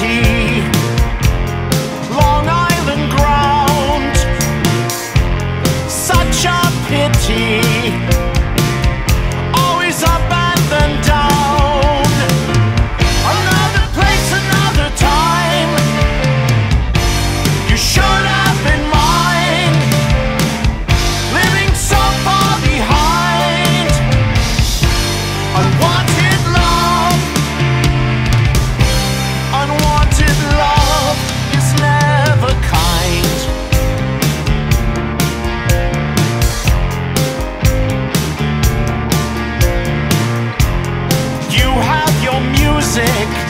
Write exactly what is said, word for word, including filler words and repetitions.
city, Long Island ground. Such a pity, always up and then down. Another place, another time, you should have been mine. Living so far behind, unwanted. Sick.